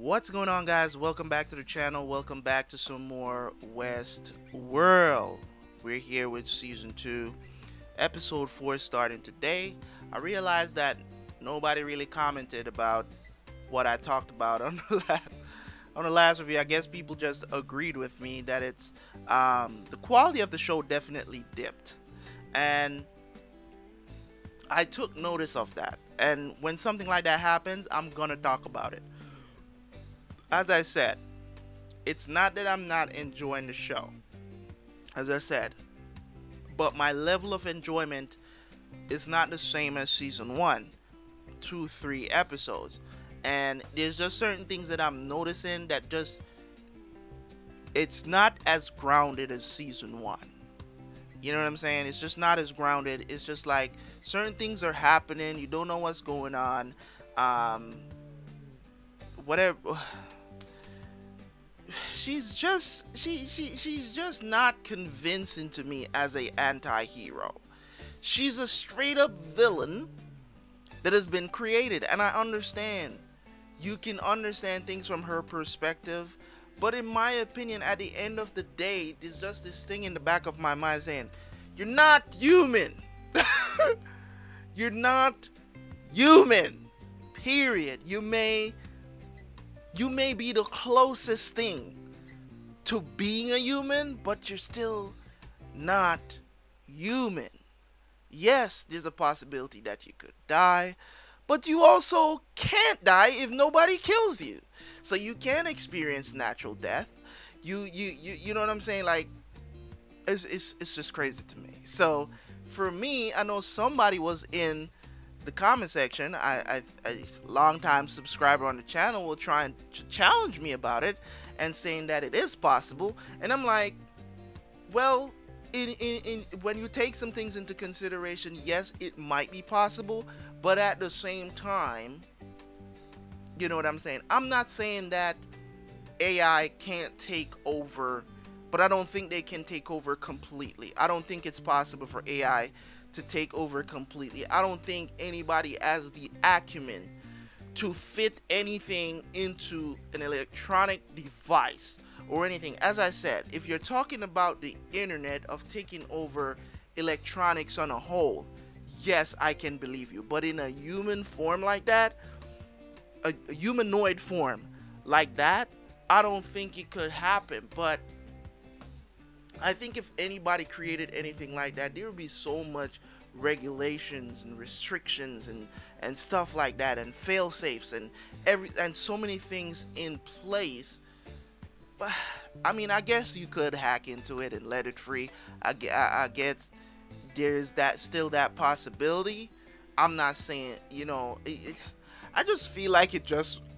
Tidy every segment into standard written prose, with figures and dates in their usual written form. What's going on, guys? Welcome back to the channel. Welcome back to some more Westworld. We're here with season 2, episode 4 starting today. I realized that nobody really commented about what I talked about on the last review. I guess people just agreed with me that it's the quality of the show definitely dipped, and I took notice of that. And when something like that happens, I'm gonna talk about it. As I said, it's not that I'm not enjoying the show, as I said, but my level of enjoyment is not the same as season 1, 2, 3 episodes. And there's just certain things that I'm noticing that just, it's not as grounded as season 1. You know what I'm saying? It's just not as grounded. It's just like certain things are happening. You don't know what's going on. Whatever. She's just not convincing to me as a anti-hero. She's a straight up villain that has been created, and I understand you can understand things from her perspective, but in my opinion, at the end of the day, there's just this thing in the back of my mind saying, you're not human. You're not human, period. You may be the closest thing to being a human, but you're still not human. Yes, there's a possibility that you could die, but you also can't die if nobody kills you. So you can experience natural death. You know what I'm saying? Like, it's just crazy to me. So for me, I know somebody was in the comment section, a long-time subscriber on the channel, will try and challenge me about it and saying that it is possible. And I'm like, well, when you take some things into consideration, yes, it might be possible, but at the same time, you know what I'm saying? I'm not saying that AI can't take over, but I don't think they can take over completely. I don't think it's possible for AI to take over completely. I don't think anybody has the acumen to fit anything into an electronic device or anything. As I said, if you're talking about the internet of taking over electronics on a whole, yes, I can believe you. But in a human form like that, a humanoid form like that, I don't think it could happen. But I think if anybody created anything like that, there would be so much regulations and restrictions and stuff like that, and fail safes and so many things in place. But I mean, I guess you could hack into it and let it free. I guess there's still that possibility. I'm not saying, you know, I just feel like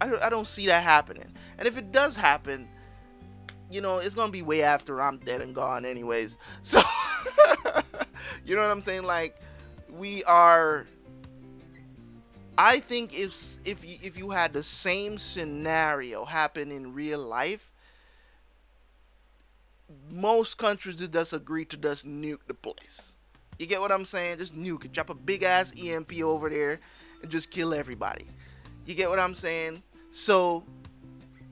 I don't see that happening. And if it does happen, you know, it's gonna be way after I'm dead and gone anyways, so you know what I'm saying? Like, I think if you had the same scenario happen in real life, most countries would just agree to just nuke the place. You get what I'm saying? Just nuke it. Drop a big ass EMP over there and just kill everybody. You get what I'm saying? So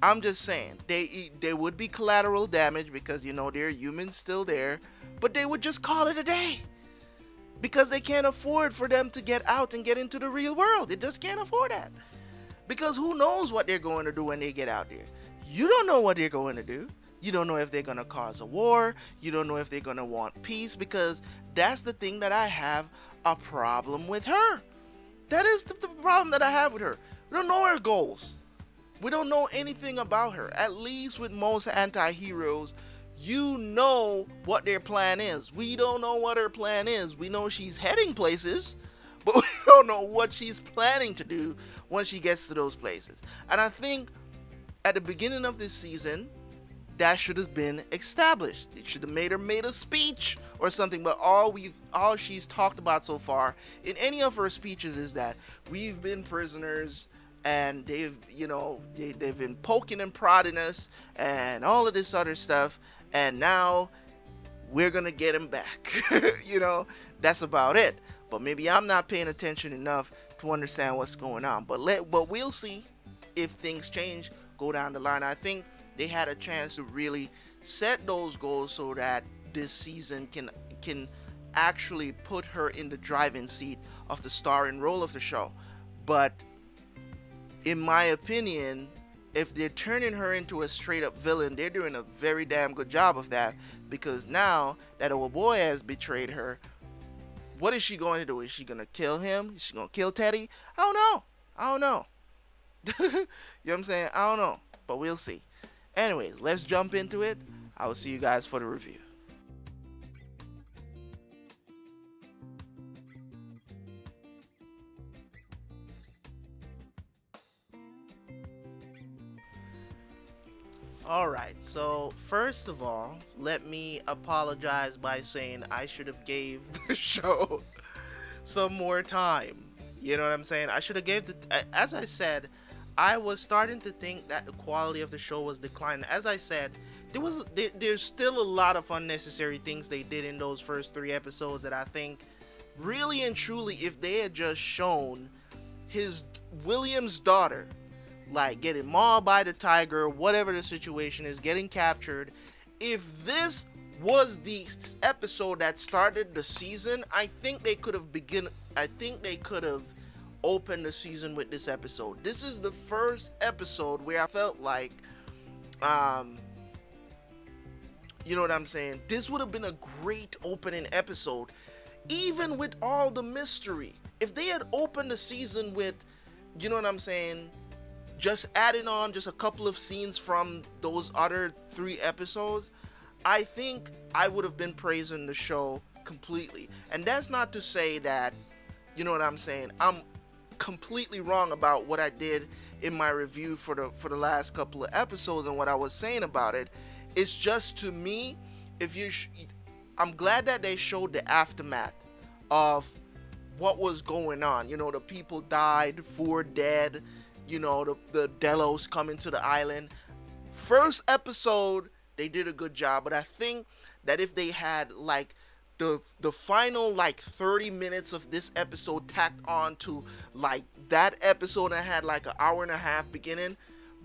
I'm just saying, they would be collateral damage, because, you know, there are humans still there, but they would just call it a day because they can't afford for them to get out and get into the real world. They just can't afford that, because who knows what they're going to do when they get out there. You don't know what they're going to do. You don't know if they're going to cause a war. You don't know if they're going to want peace, because that's the thing that I have a problem with her. That is the problem that I have with her. We don't know her goals. We don't know anything about her. At least with most anti-heroes, you know what their plan is. We don't know what her plan is. We know she's heading places, but we don't know what she's planning to do once she gets to those places. And I think at the beginning of this season, that should have been established. It should have made a speech or something. But all she's talked about so far in any of her speeches is that we've been prisoners, and they've been poking and prodding us and all of this other stuff, and now we're gonna get him back. You know, that's about it. But maybe I'm not paying attention enough to understand what's going on. But we'll see if things change go down the line. I think they had a chance to really set those goals so that this season can actually put her in the driving seat of the star and role of the show. But in my opinion, if they're turning her into a straight-up villain, they're doing a very damn good job of that, because now that old boy has betrayed her, what is she going to do? Is she going to kill him? Is she going to kill Teddy? I don't know. I don't know. You know what I'm saying? I don't know, but we'll see. Anyways, let's jump into it. I will see you guys for the review. Alright, so first of all, let me apologize by saying I should have gave the show some more time. You know what I'm saying? I should have gave the... As I said, I was starting to think that the quality of the show was declining. As I said, there's still a lot of unnecessary things they did in those first 3 episodes that I think really and truly, if they had just shown William's daughter, like getting mauled by the tiger, whatever the situation is, getting captured, if this was the episode that started the season, I think they could have opened the season with this episode. This is the first episode where I felt like, you know what I'm saying, this would have been a great opening episode, even with all the mystery. If they had opened the season with, you know what I'm saying, just adding on just a couple of scenes from those other 3 episodes, I think I would have been praising the show completely. And that's not to say that, you know what I'm saying, I'm completely wrong about what I did in my review for the last couple of episodes and what I was saying about it. It's just, to me, I'm glad that they showed the aftermath of what was going on. You know, the people died, 4 dead. You know, the Delos coming to the island. First episode, they did a good job. But I think that if they had, like, the final, like, 30 minutes of this episode tacked on to, like, that episode that had, like, an hour and a half beginning,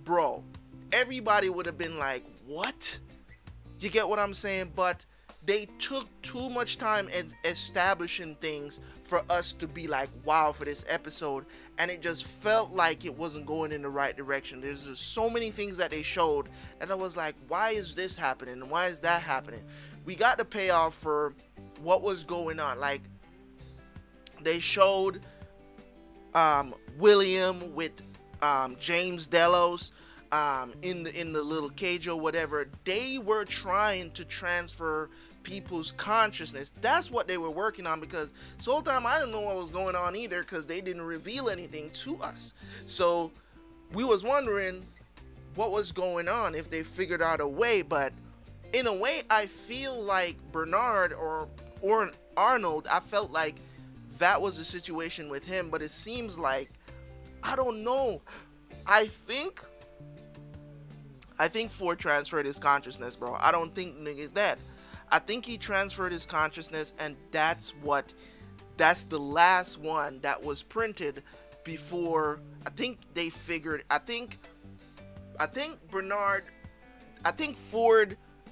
bro, everybody would have been like, what? You get what I'm saying? But they took too much time in establishing things for us to be like, wow, for this episode, and it just felt like it wasn't going in the right direction. There's just so many things that they showed and I was like, why is this happening? Why is that happening? We got the payoff for what was going on. Like, they showed William with James Delos in the little cage or whatever. They were trying to transfer people's consciousness. That's what they were working on, because this whole time I didn't know what was going on either, because they didn't reveal anything to us. So we was wondering what was going on, if they figured out a way. But in a way, I feel like Bernard or Arnold, I felt like that was the situation with him. But it seems like, I don't know, I think Ford transferred his consciousness, bro. I don't think nigga's dead. I think he transferred his consciousness, and that's the last one that was printed before. I think Ford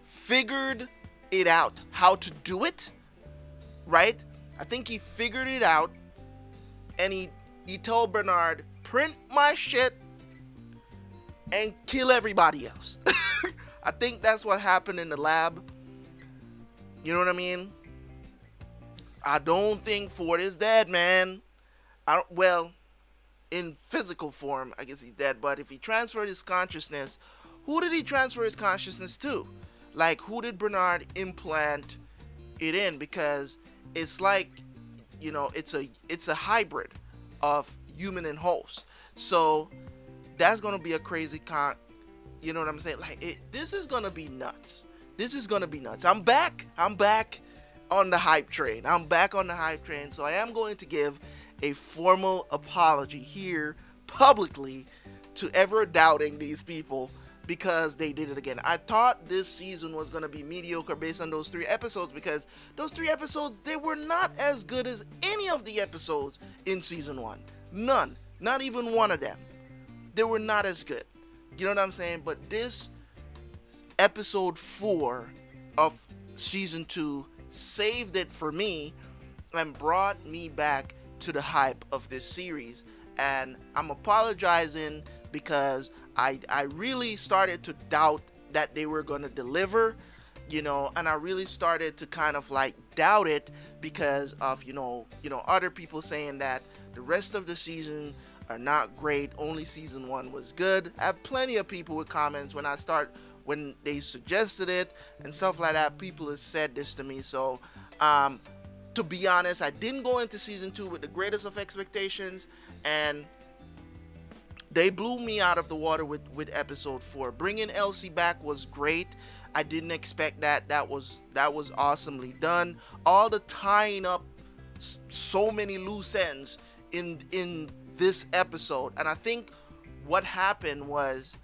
figured it out how to do it, right? I think he figured it out, and he told Bernard, print my shit and kill everybody else. I think that's what happened in the lab. You know what I mean? I don't think Ford is dead, man. Well, in physical form, I guess he's dead. But if he transferred his consciousness, who did he transfer his consciousness to? Like, who did Bernard implant it in? Because it's like, you know, it's a hybrid of human and host. So that's gonna be a crazy you know what I'm saying? Like, this is gonna be nuts. This is gonna be nuts. I'm back on the hype train. So I am going to give a formal apology here publicly to ever doubting these people, because they did it again. I thought this season was gonna be mediocre based on those 3 episodes, because those 3 episodes, they were not as good as any of the episodes in season 1. None. Not even one of them. They were not as good. You know what I'm saying? But this episode 4 of season 2 saved it for me and brought me back to the hype of this series. And I'm apologizing because I really started to doubt that they were going to deliver, you know, and I really started to kind of like doubt it because of, you know, other people saying that the rest of the season are not great, only season 1 was good. I have plenty of people with comments when they suggested it and stuff like that. People have said this to me. So, to be honest, I didn't go into season 2 with the greatest of expectations, and they blew me out of the water with episode 4. Bringing Elsie back was great. I didn't expect that. That was awesomely done. All the tying up so many loose ends in this episode. And I think what happened was,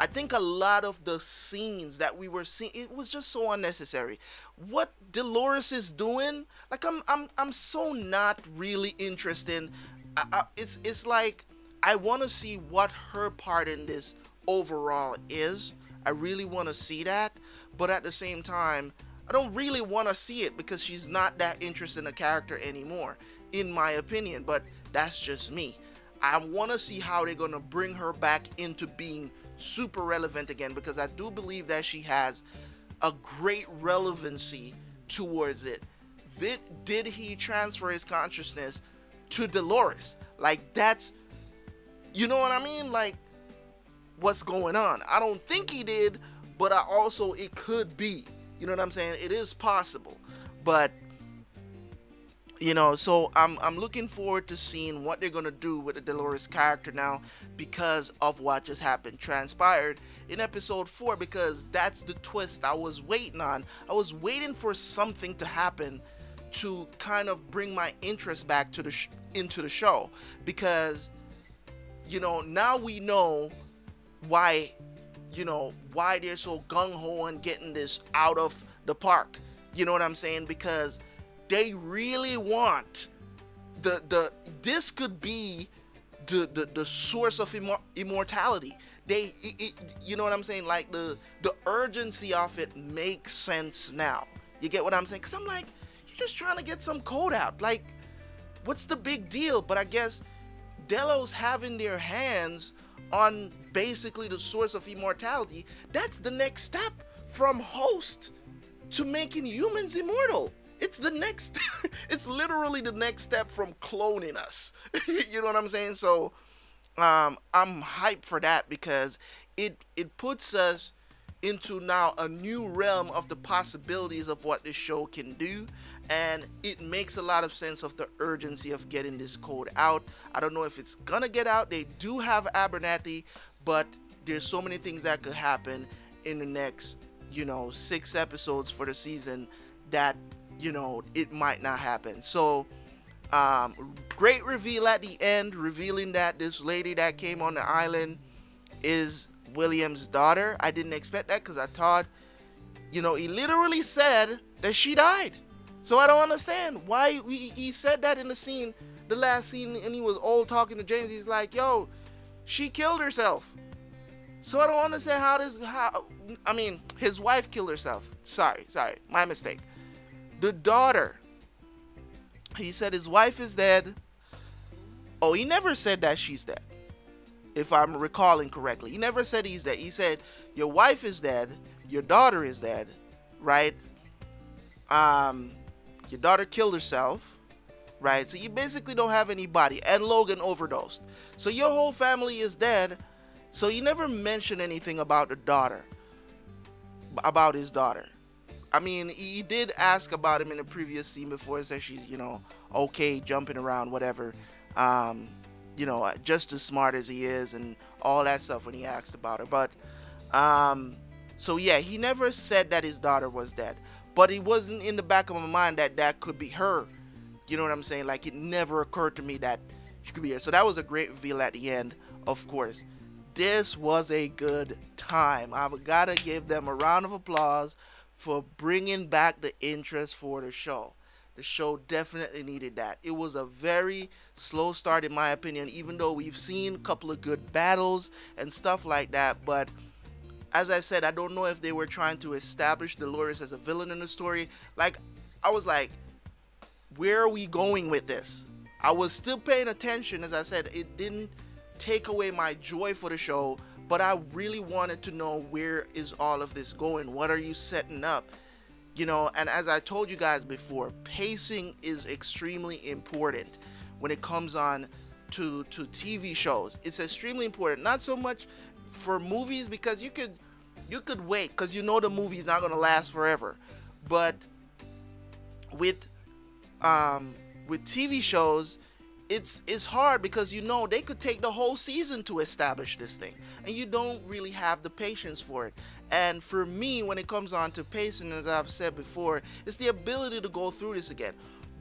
I think a lot of the scenes that we were seeing, it was just so unnecessary. What Dolores is doing, like I'm so not really interested. It's like I want to see what her part in this overall is. I really want to see that, but at the same time, I don't really want to see it because she's not that interested in the character anymore, in my opinion. But that's just me. I want to see how they're gonna bring her back into being super relevant again, because I do believe that she has a great relevancy towards it. Did he transfer his consciousness to Dolores? Like, that's, you know what I mean? Like, what's going on? I don't think he did, but I also, it could be, you know what I'm saying? It is possible. But you know, so I'm looking forward to seeing what they're gonna do with the Dolores character now because of what just happened, transpired in episode 4, because that's the twist I was waiting on. I was waiting for something to happen to kind of bring my interest back to into the show, because you know, now we know why, you know, why they're so gung-ho on getting this out of the park. You know what I'm saying? Because they really want this could be the source of immortality. You know what I'm saying? Like the urgency of it makes sense now. You get what I'm saying? Because I'm like, you're just trying to get some code out. Like, what's the big deal? But I guess Delos having their hands on basically the source of immortality, that's the next step from host to making humans immortal. It's the next, it's literally the next step from cloning us. You know what I'm saying? So I'm hyped for that, because it puts us into now a new realm of the possibilities of what this show can do, and it makes a lot of sense of the urgency of getting this code out. I don't know if it's gonna get out. They do have Abernathy, but there's so many things that could happen in the next, you know, 6 episodes for the season that, you know, it might not happen. So great reveal at the end, revealing that this lady that came on the island is William's daughter. I didn't expect that, because I thought, you know, he literally said that she died. So I don't understand why he said that in the scene, the last scene, and he was all talking to James. He's like, yo, she killed herself. So I don't understand how this, I mean, his wife killed herself. Sorry, my mistake. The daughter, he said his wife is dead. Oh, he never said that she's dead, if I'm recalling correctly. He never said he's dead. He said your wife is dead, your daughter is dead, right? Your daughter killed herself, right? So you basically don't have anybody, and Logan overdosed, so your whole family is dead. So he never mentioned anything about the daughter, about his daughter. I mean, he did ask about him in the previous scene before. He said she's, you know, okay, jumping around, whatever. You know, just as smart as he is and all that stuff when he asked about her. But, so yeah, he never said that his daughter was dead. But it wasn't in the back of my mind that that could be her. You know what I'm saying? Like, it never occurred to me that she could be her. So that was a great reveal at the end, of course. This was a good time. I've got to give them a round of applause for bringing back the interest for the show. The show definitely needed that. It was a very slow start in my opinion, even though we've seen a couple of good battles and stuff like that. But as I said, I don't know if they were trying to establish Dolores as a villain in the story. Like, I was like, where are we going with this? I was still paying attention. As I said, it didn't take away my joy for the show, but I really wanted to know, where is all of this going? What are you setting up? You know, and as I told you guys before, pacing is extremely important when it comes on to TV shows. It's extremely important. Not so much for movies, because you could wait, because you know the movie's not gonna last forever. But with TV shows, it's hard, because you know they could take the whole season to establish this thing, and you don't really have the patience for it. And for me, when it comes on to pacing, as I've said before, it's the ability to go through this again.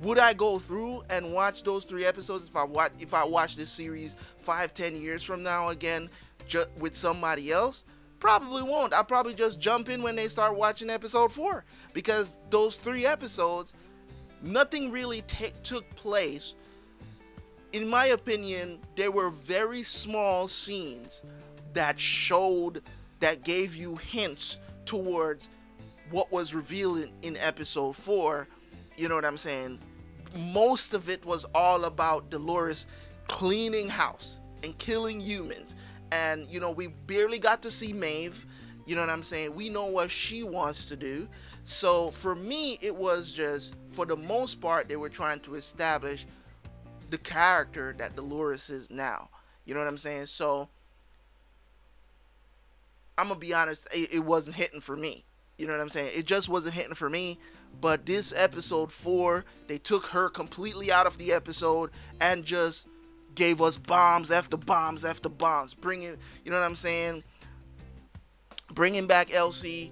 Would I go through and watch those 3 episodes if I watch this series 5-10 years from now again with somebody else? Probably won't. I'll probably just jump in when they start watching episode 4, because those 3 episodes, nothing really took place. In my opinion, there were very small scenes that showed, that gave you hints towards what was revealed in episode 4. You know what I'm saying? Most of it was all about Dolores cleaning house and killing humans. And, you know, we barely got to see Maeve. You know what I'm saying? We know what she wants to do. So for me, it was just, for the most part, they were trying to establish the character that Dolores is now. You know what I'm saying? So I'm gonna be honest, it wasn't hitting for me. You know what I'm saying? It just wasn't hitting for me. But this episode 4, they took her completely out of the episode and just gave us bombs after bombs after bombs. Bringing, you know what I'm saying, bringing back Elsie,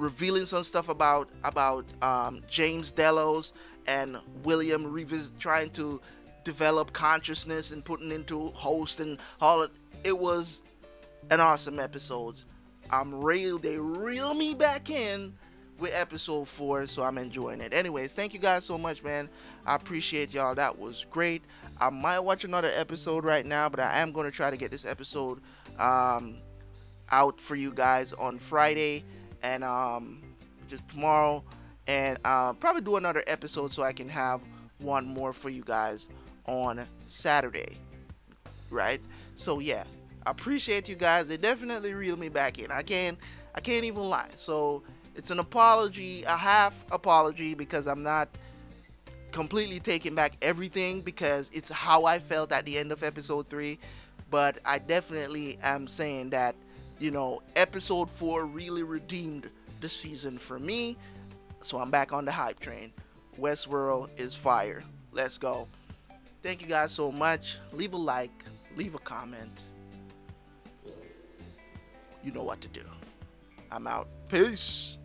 revealing some stuff about James Delos and William, trying to develop consciousness and putting into host and all of it. Was an awesome episode. They reel me back in with episode 4, so I'm enjoying it. Anyways, thank you guys so much, man. I appreciate y'all. That was great. I might watch another episode right now, but I am going to try to get this episode out for you guys on Friday and just tomorrow, and probably do another episode so I can have one more for you guys on Saturday, right? So yeah, I appreciate you guys. They definitely reeled me back in. I can't even lie. So it's an apology, a half apology, because I'm not completely taking back everything, because it's how I felt at the end of episode 3. But I definitely am saying that, you know, episode 4 really redeemed the season for me. So I'm back on the hype train. Westworld is fire. Let's go. Thank you guys so much. Leave a like, leave a comment. You know what to do. I'm out. Peace.